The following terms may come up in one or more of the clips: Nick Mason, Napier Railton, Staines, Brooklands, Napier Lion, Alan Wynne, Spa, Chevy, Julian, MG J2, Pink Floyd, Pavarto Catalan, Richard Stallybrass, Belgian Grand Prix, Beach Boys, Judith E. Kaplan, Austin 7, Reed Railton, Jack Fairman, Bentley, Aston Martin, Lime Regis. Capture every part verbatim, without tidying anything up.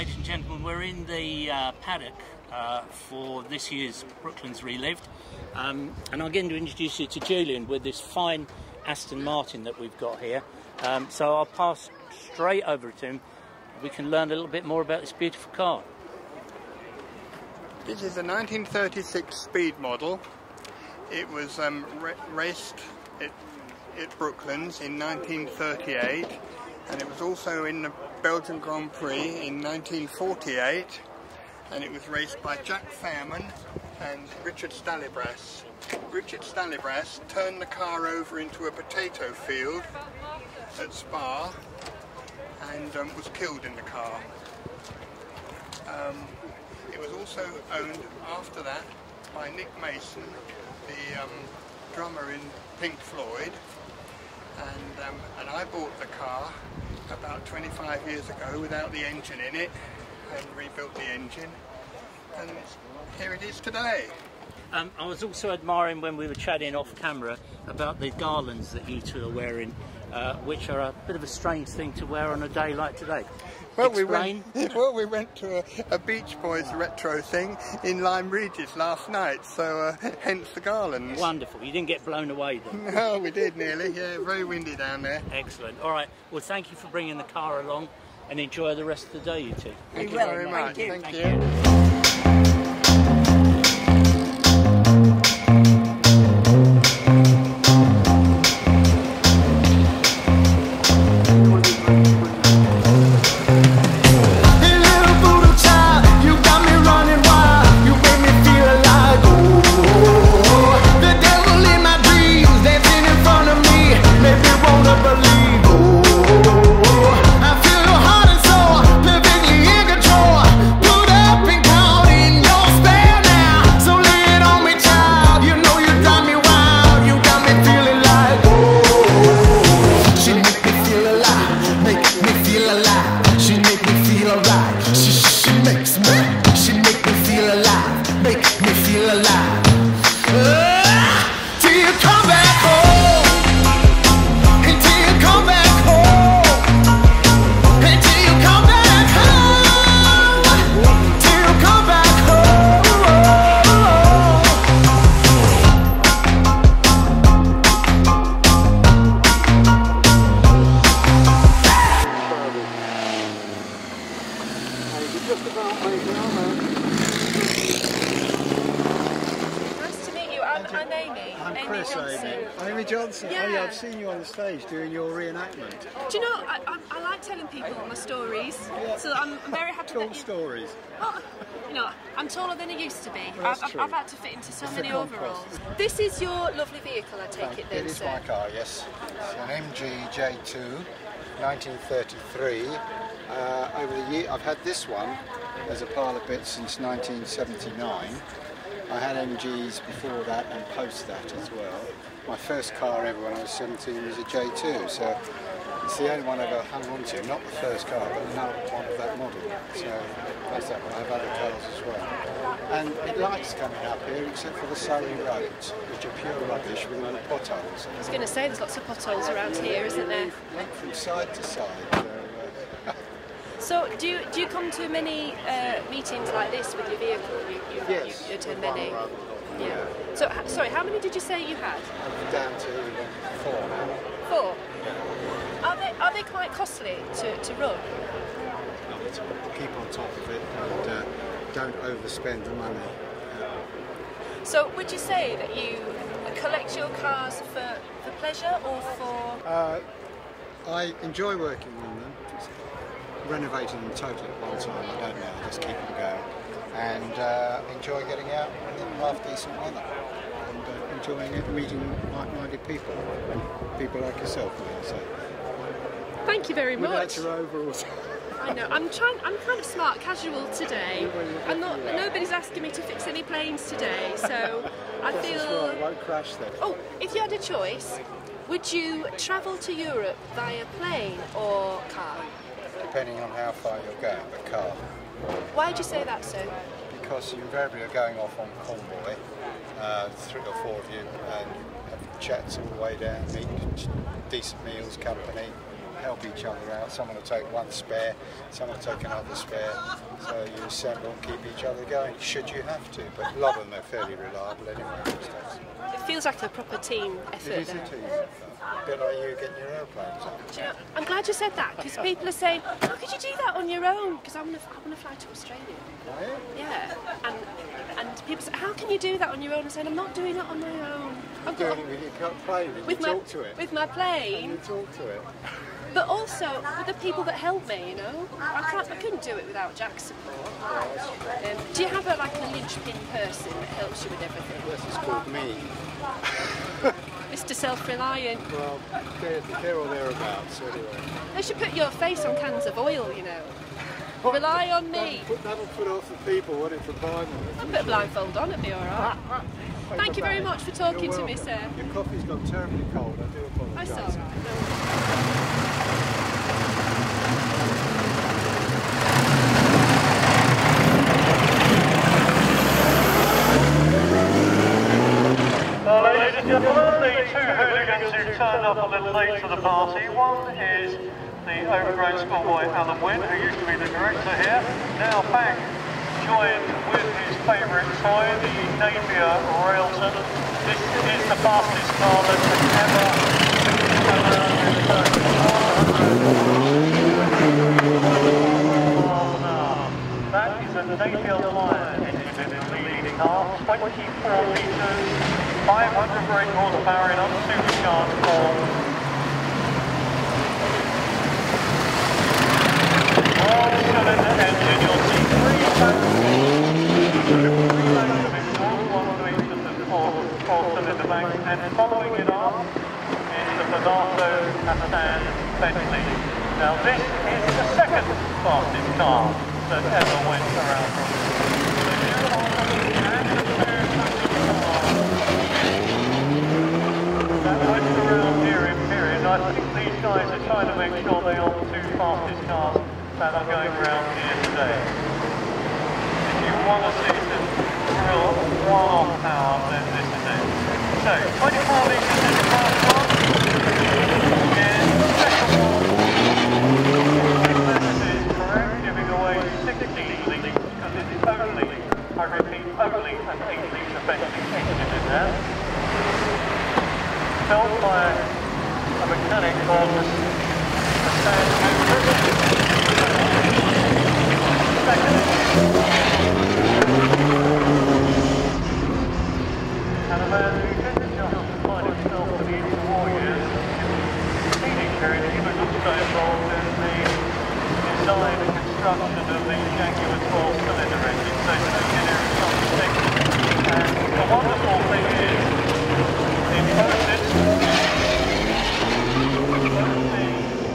ladies and gentlemen, we're in the uh, paddock uh, for this year's Brooklands Relived, um, and I'm going to introduce you to Julian with this fine Aston Martin that we've got here. Um, so I'll pass straight over to him. We can learn a little bit more about this beautiful car. This is a nineteen thirty-six speed model. It was um, raced at, at Brooklands in nineteen thirty-eight, and it was also in the Belgian Grand Prix in nineteen forty-eight, and it was raced by Jack Fairman and Richard Stallybrass. Richard Stallybrass turned the car over into a potato field at Spa and um, was killed in the car. Um, it was also owned after that by Nick Mason, the um, drummer in Pink Floyd, and, um, and I bought the car about twenty-five years ago without the engine in it, and rebuilt the engine, and here it is today. Um, I was also admiring, when we were chatting off camera, about the garlands that you two are wearing, uh, which are a bit of a strange thing to wear on a day like today. Well, we went, well we went to a, a Beach Boys wow. retro thing in Lime Regis last night, so uh, hence the garlands. Wonderful. You didn't get blown away then? No, we did nearly. Yeah, very windy down there. Excellent. All right. Well, thank you for bringing the car along, and enjoy the rest of the day, you two. Thank you very much. Thank you. Thank you. Doing your reenactment. Do you know, I, I, I like telling people my stories, yeah. so I'm, I'm very happy. Tall that you, stories. Well, you know, I'm taller than I used to be. Well, I've, I've, I've had to fit into so it's many overalls. This is your lovely vehicle, I take Thank it then, It is sir. my car, yes. It's an M G J two, nineteen thirty-three. Uh, over the year, I've had this one as a pile of bits since nineteen seventy-nine. I had M Gs before that and post that as well. My first car ever when I was seventeen was a J two, so it's the only one I've ever hung on to, not the first car, but another one of that model. So that's that one. I have other cars as well. And it likes coming up here, except for the Surrey roads, which are pure rubbish with all the potholes. I was going to say, there's lots of potholes around here, isn't there? From side to side. So, uh, so do you, do you come to many uh, meetings like this with your vehicle? You, you, yes, you, you attend many. Rather, yeah. yeah. So, sorry, how many did you say you had? I'm down to four now. Four. Yeah. Are they are they quite costly to to run? Not at all. Keep on top of it and uh, don't overspend the money. Yeah. So, would you say that you collect your cars for for pleasure or for? Uh, I enjoy working on them. Renovating them totally at one time, I don't know, I just keep them going. And uh, enjoy getting out and in half decent weather. And uh, enjoying it, meeting like-minded people, and people like yourself. So. Thank you very Without much. Your overalls. I know, I'm trying, I'm kind of smart casual today. I'm not, nobody's asking me to fix any planes today, so I feel... Well, it won't crash then. Oh, if you had a choice, would you travel to Europe via plane or car? Depending on how far you're going, the car. Why do you say that, sir? Because you invariably are going off on convoy, uh, three or four of you, and have chats all the way down, meet decent meals, company, help each other out. Someone will take one spare, someone will take another spare. So you assemble and keep each other going, should you have to. But a lot of them are fairly reliable anyway. It feels like a proper team effort. It is though. A team effort. A bit like you getting your aeroplanes on. Do you know, I'm glad you said that, because people are saying, how could you do that on your own? Because I want to fly to Australia. Oh, yeah? Yeah. And, and people say, how can you do that on your own? I'm saying, I'm not doing that on my own. I'm doing it with your plane, you my, talk to it. With my plane. And you talk to it. But also with the people that help me, you know. I, can't, I couldn't do it without Jack's support. Um, do you have a, like a linchpin person that helps you with everything? Yes, it's called me. Mister Self-Reliant. Well, they're, they're all thereabouts, anyway. They should put your face on cans of oil, you know. What? Rely on me. That'll put, that'll put off the people, what it for blind. I'll put a blindfold on, it'll be all right. Thank you very much for talking to me, sir. Your coffee's got terribly cold, I do apologise. I saw. Turned up a little late to the party. One is the overgrown schoolboy Alan Wynne, who used to be the director here, now back joined with his favourite toy, the Napier Railton. This is the fastest car that has ever been done. That is a Napier Lion engine in the leading car, twenty-four metres. five hundred brake horsepower in unsupercharged form. All cylinder engine, you'll see three tanks of exhaust, one to each of the four, four cylinder banks, and following it up is the Pavarto Catalan Bentley. Now this is the second fastest car that ever went around. So here are the and the I think these guys are trying to make sure they are the two fastest cars that are going around here today. If you want to see some real wow power, then this is it. So, twenty-four litres in the first one. And the second one, this is correct, giving away sixteen litres, because it is only, I repeat, only an eight litre Bentley engine in there. Felt by a mechanic called the Sand and a man who didn't just find himself to be in the war years, in teenager, he was also involved in the design and construction of the Jaguar twelve cylinder engine, so the engineer is on the stick. And the wonderful thing is, in both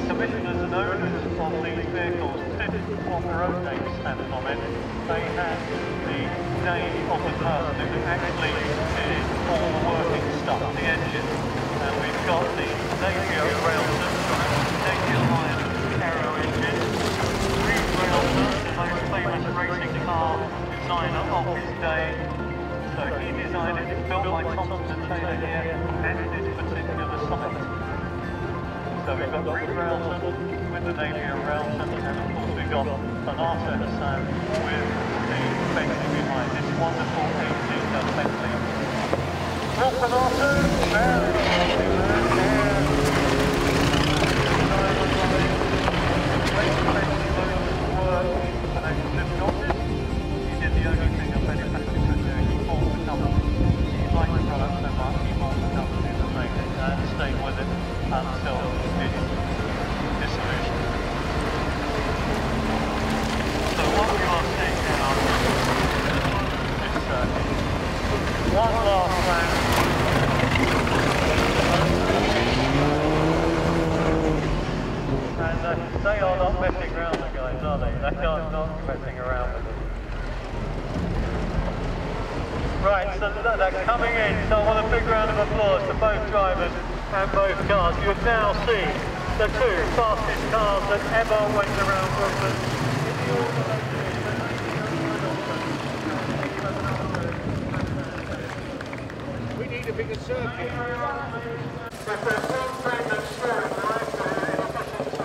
commissioners and owners of these vehicles didn't want their own name stamped on it. They had the name of the person who actually did all the working stuff, the engine. And we've got the Napier Railton, Napier Lion aero engine. Reed Railton, the most famous racing car designer of his day. So he designed it, it's built by Thompson Taylor here, and it is particular site. So we've got Reed Railton with the Napier Railton, and of course we've got Pavarto Catalan with the Bentley behind this wonderful eight litre Bentley. Well, Pavarto, very lovely man there. He did the only thing a manufacturer could do, he bought the company. He liked the product so much, he bought the company that made it and stayed with it until one last round. And uh, they are not messing around the guys, are they? They are not messing around with them. Right, so they're coming in, so I want a big round of applause to both drivers and both cars. You now see the two fastest cars that ever went around Brooklands. Because circuit.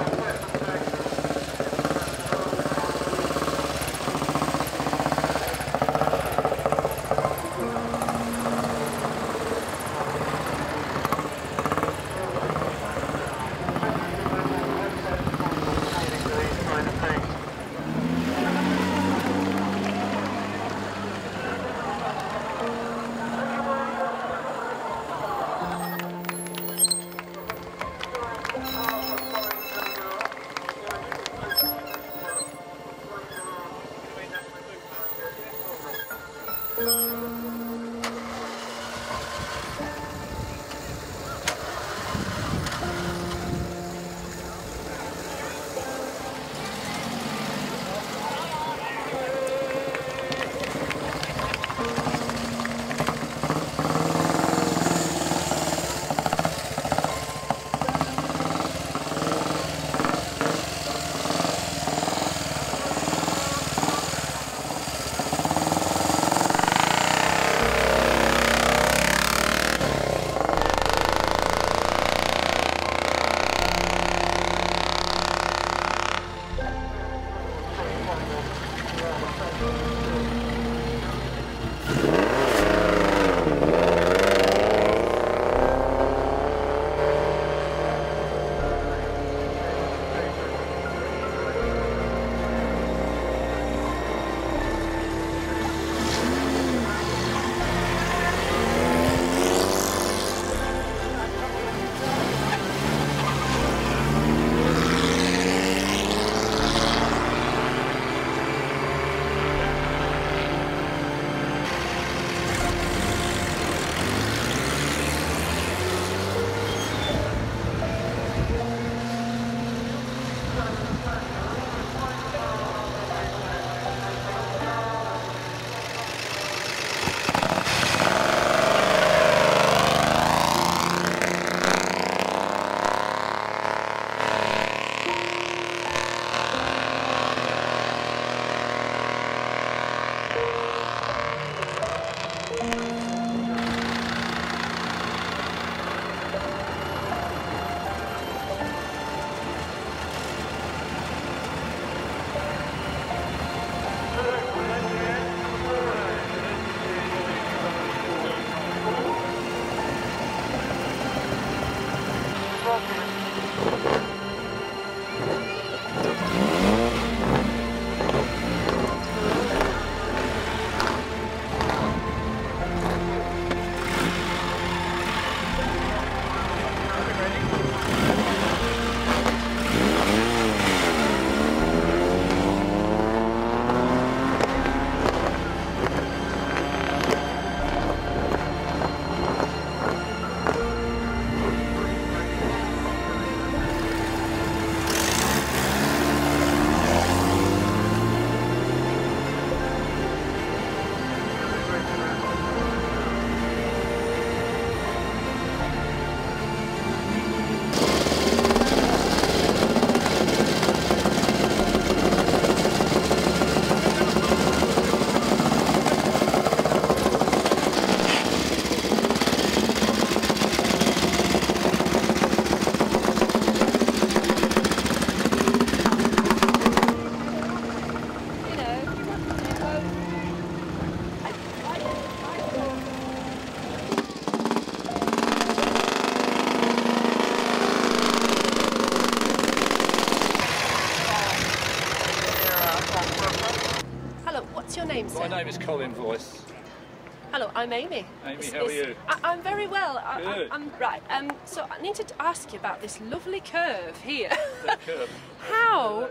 I'm Amy. Amy, it's, how are you? I, I'm very well. I, Good. I, I'm right. Um, so I need to ask you about this lovely curve here. That curve. how,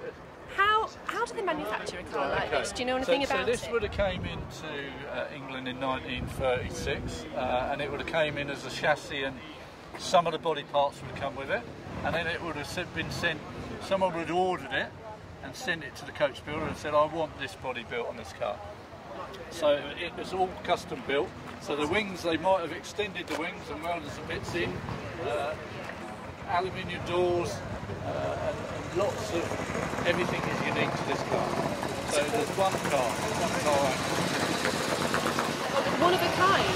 how, how do they manufacture a car like okay. this? Do you know anything so, about so it? So this would have came into uh, England in nineteen thirty-six, uh, and it would have came in as a chassis, and some of the body parts would have come with it, and then it would have been sent. Someone would have ordered it and sent it to the coach builder and said, "I want this body built on this car." So it was all custom built. So the wings, they might have extended the wings and welded some bits in, uh, aluminium doors, uh, and lots of everything is unique to this car. So there's one car, there's one car. One of a kind,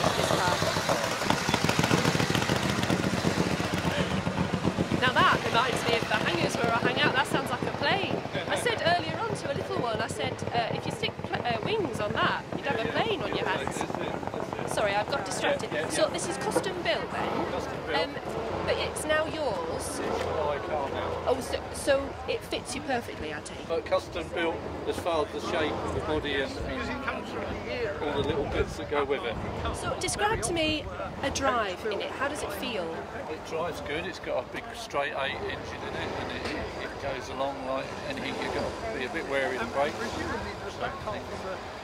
this car. Now that reminds me of the hangars where I hang out. That sounds like a plane. I said earlier on to a little one, I said uh, if you stick uh, wings on that, you'd have a plane on your hands. Sorry, I've got distracted. Yeah, yeah, yeah. So this is custom built then? Custom built. Um, but it's now yours? It's my car now. Oh, so, so it fits you perfectly, I take? But custom built as far as the shape of the body and, and all the little bits that go with it. So describe to me a drive in it. How does it feel? It drives good. It's got a big straight eight engine in it, and it, it goes along like anything. You've got to be a bit wary of the brakes.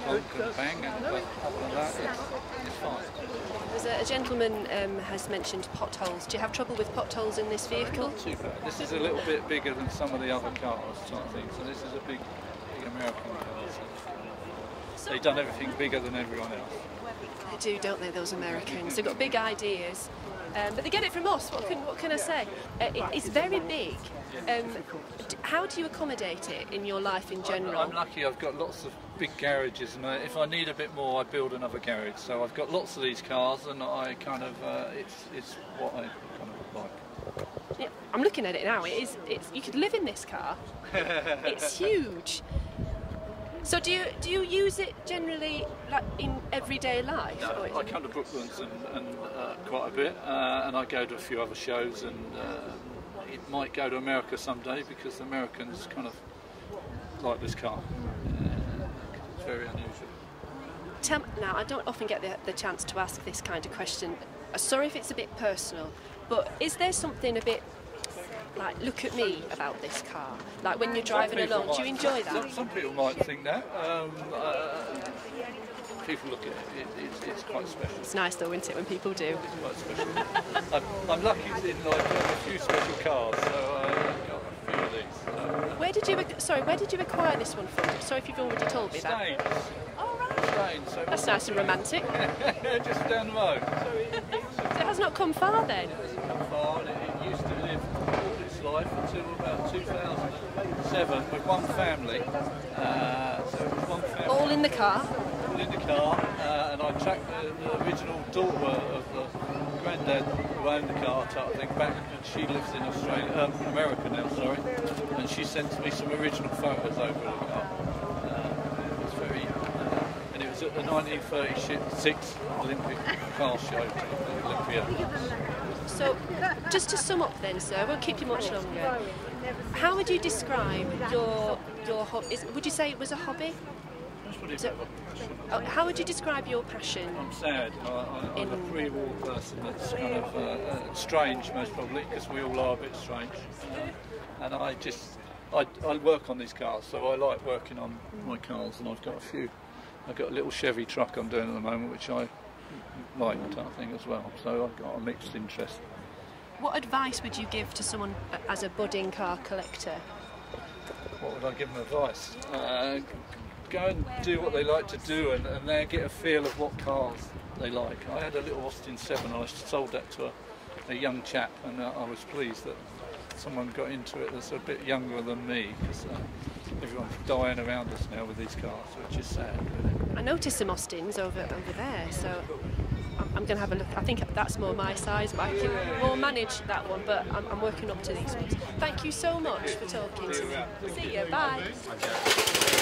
So good bang, and other than that, it's, it's fine. There's a, a gentleman um, has mentioned potholes. Do you have trouble with potholes in this vehicle? Not too bad. This is a little bit bigger than some of the other cars, type thing. So this is a big, big American car. So they've done everything bigger than everyone else. They do, don't they? Those Americans. They've got big ideas, um, but they get it from us. What can what can I say? Uh, it, it's very big. Um, how do you accommodate it in your life in general? I'm, I'm lucky. I've got lots of big garages, and I, if I need a bit more, I build another garage. So I've got lots of these cars, and I kind of uh, it's it's what I kind of like. Yeah, I'm looking at it now. It is. It's you could live in this car. It's huge. So do you do you use it generally like in everyday life? No, I come to Brooklands and, and uh, quite a bit, uh, and I go to a few other shows, and uh, it might go to America someday because the Americans kind of like this car. Uh, it's very unusual. Tell, now I don't often get the, the chance to ask this kind of question. Sorry if it's a bit personal, but is there something a bit? Like, look at me about this car. Like, when you're driving along, might, do you enjoy that? Some, some people might think that. Um, uh, people look at it. it it's, it's quite special. It's nice, though, isn't it, when people do? It's quite special. I'm, I'm lucky in like a few special cars, so I got a few of these. Uh, where did you? Sorry, where did you acquire this one from? Sorry if you've already told me that. Staines. Oh, right. Staines. So that's nice and romantic. Just down the road. So it has not come far then. It hasn't come far. And it, it used to live. Life until about two thousand seven with one family. Uh, so it was one family. All in the car? All in the car, uh, and I tracked the, the original daughter of the granddad who owned the car, type thing, back, and she lives in Australia, um, America now, sorry, and she sent me some original photos over the car. Uh, it was very, uh, and it was at the nineteen thirty-six Olympic car show in Olympia. So, just to sum up then, sir, I won't keep you much longer. How would you describe your your hobby? Would you say it was a hobby? So, oh, how would you describe your passion? I'm sad. I, I, I'm a pre-war person. That's kind of uh, uh, strange, most probably, because we all are a bit strange. Uh, and I just, I, I work on these cars, so I like working on my cars, and I've got a few. I've got a little Chevy truck I'm doing at the moment, which I. Like type thing as well, so I've got a mixed interest. What advice would you give to someone as a budding car collector? What would I give them advice? Uh, go and do what they like to do, and, and they get a feel of what cars they like. I had a little Austin seven, and I sold that to a, a young chap, and uh, I was pleased that someone got into it that's a bit younger than me, because uh, everyone's dying around us now with these cars, which is sad. Really. I noticed some Austins over over there, so I'm, I'm going to have a look. I think that's more my size, but I can more manage that one, but I'm, I'm working up to these ones. Thank you so much for talking to me. See you, bye.